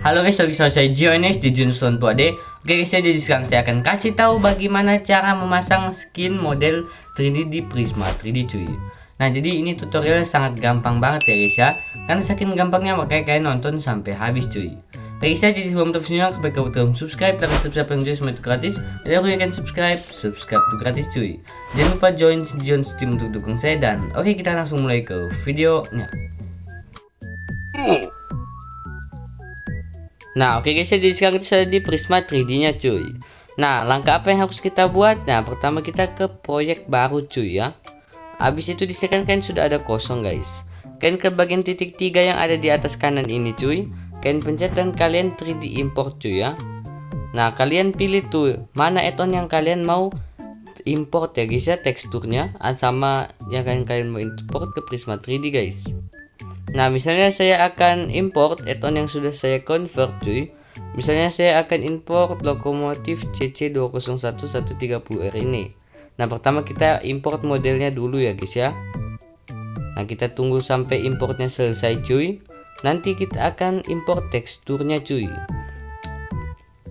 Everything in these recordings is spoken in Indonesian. Halo guys, lagi sama saya Jions di Jions Zone 4D. Oke guys, jadi sekarang saya akan kasih tahu bagaimana cara memasang skin model 3D di Prisma 3D cuy. Nah, jadi ini tutorialnya sangat gampang banget ya guys ya. Karena saking gampangnya makanya kalian nonton sampai habis cuy. Oke guys, jadi sebelum terus video kebaikan butuh subscribe, tekan subscribe yang Jions itu gratis. Jadi aku akan subscribe itu gratis cuy. Jangan lupa join Jions Steam untuk dukung saya dan oke kita langsung mulai ke videonya. Nah oke guys, jadi sekarang kita di Prisma 3D-nya cuy. Nah langkah apa yang harus kita buat? Nah pertama kita ke proyek baru cuy ya. Habis itu di second kan sudah ada kosong guys. Kalian ke bagian titik 3 yang ada di atas kanan ini cuy. Kalian pencet dan kalian 3D import cuy ya. Nah kalian pilih tuh mana add-on yang kalian mau import ya guys ya, teksturnya sama yang kalian mau import ke Prisma 3D guys. Nah misalnya saya akan import add-on yang sudah saya convert cuy. Misalnya saya akan import lokomotif CC201130R ini. Nah pertama kita import modelnya dulu ya guys ya. Nah kita tunggu sampai importnya selesai cuy. Nanti kita akan import teksturnya cuy.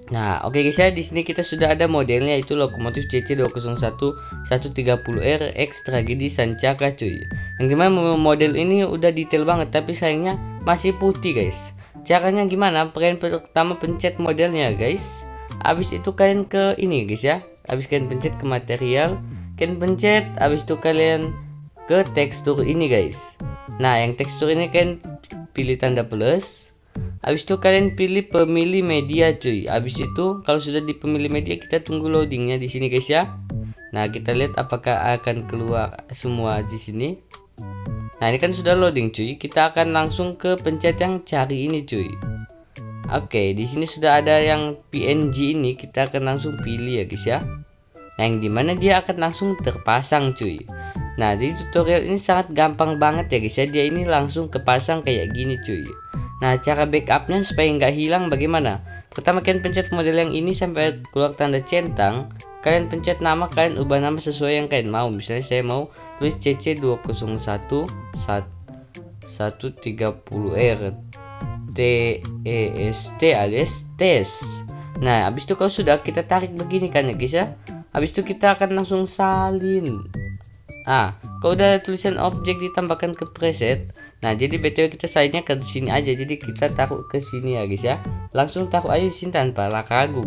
Nah oke guys ya, di sini kita sudah ada modelnya itu lokomotif CC201130RX Tragedi Sancaka cuy. Yang gimana model ini udah detail banget tapi sayangnya masih putih guys. Caranya gimana? Kalian pertama pencet modelnya guys. Habis itu kalian ke ini guys ya. Habis kalian pencet ke material, kalian pencet habis itu kalian ke tekstur ini guys. Nah, yang tekstur ini kalian pilih tanda plus. Habis itu kalian pilih pemilih media cuy. Habis itu kalau sudah di pemilih media kita tunggu loadingnya di sini guys ya. Nah kita lihat apakah akan keluar semua di sini. Nah ini kan sudah loading cuy. Kita akan langsung ke pencet yang cari ini cuy. Oke, di sini sudah ada yang PNG ini. Kita akan langsung pilih ya guys ya. Nah, yang dimana dia akan langsung terpasang cuy. Nah jadi tutorial ini sangat gampang banget ya guys ya. Dia ini langsung kepasang kayak gini cuy. Nah cara backupnya supaya nggak hilang bagaimana? Pertama kalian pencet model yang ini sampai keluar tanda centang. Kalian pencet nama, kalian ubah nama sesuai yang kalian mau. Misalnya saya mau tulis CC201130R TEST alias tes. Nah habis itu kalau sudah kita tarik begini kan ya guys ya. Habis itu kita akan langsung salin. Ah, kalau udah ada tulisan objek ditambahkan ke preset. Nah, jadi btw kita sainnya ke sini aja. Jadi kita taruh ke sini ya guys ya. Langsung taruh aja di sini tanpa ragu.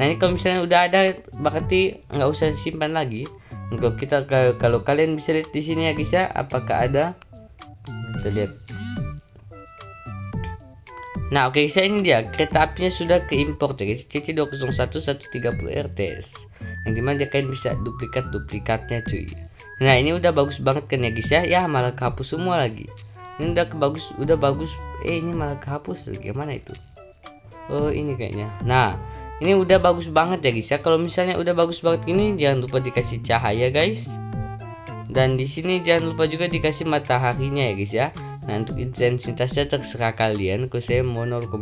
Nah, ini kalau misalnya udah ada berarti nggak usah simpan lagi. Kalau kita kalau kalian bisa lihat di sini ya guys ya, apakah ada? Kita lihat. Nah, oke guys, ini dia kereta apinya sudah keimport ya guys. CC201130RTS. Yang dimana dia kalian bisa duplikatnya cuy. Nah ini udah bagus banget kan ya guys ya. Ya malah kehapus semua lagi. Ini udah bagus. Ini malah kehapus lagi. Gimana itu? Oh ini kayaknya. Nah ini udah bagus banget ya guys ya. Kalau misalnya udah bagus banget gini jangan lupa dikasih cahaya guys. Dan di sini jangan lupa juga dikasih mataharinya ya guys ya. Nah untuk intensitasnya terserah kalian. Kalau saya mau 0,7.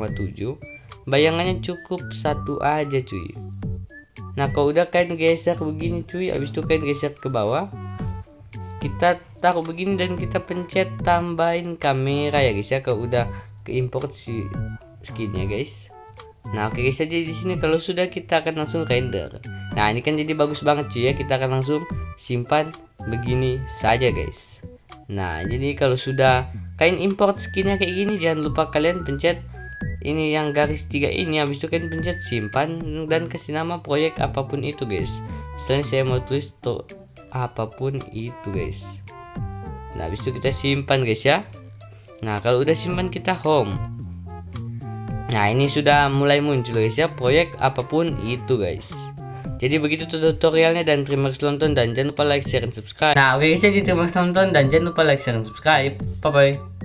Bayangannya cukup 1 aja cuy. Nah kalau udah kalian geser begini cuy. Habis itu kalian geser ke bawah. Kita taruh begini dan kita pencet tambahin kamera ya guys ya. Kalau udah ke import si skinnya guys. Nah oke guys, jadi di sini kalau sudah kita akan langsung render. Nah ini kan jadi bagus banget cuy ya. Kita akan langsung simpan begini saja guys. Nah jadi kalau sudah kalian import skinnya kayak gini jangan lupa kalian pencet ini yang garis 3 ini. Habis itu kalian pencet simpan dan kasih nama proyek apapun itu guys. Setelah saya mau tulis tuh apapun itu guys. Nah habis itu kita simpan guys ya. Nah kalau udah simpan kita home. Nah ini sudah mulai muncul guys ya proyek apapun itu guys. Jadi begitu tutorialnya dan terima kasih nonton dan jangan lupa like, share, dan subscribe. Nah oke guys, jadi terima kasih nonton dan jangan lupa like, share, dan subscribe. Bye bye.